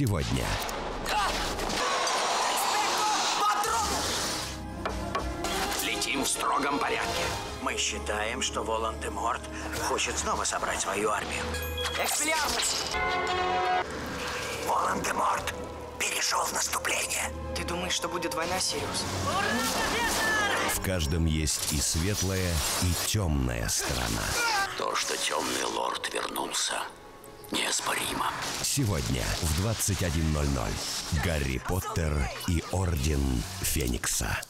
сегодня. Летим в строгом порядке. Мы считаем, что Волан-де-Морт хочет снова собрать свою армию. Экспеллиармус! Волан-де-Морт перешел в наступление. Ты думаешь, что будет война, Сириус? В каждом есть и светлая, и темная сторона. То, что темный лорд вернулся, неоспоримо. Сегодня в 21:00 «Гарри Поттер и Орден Феникса».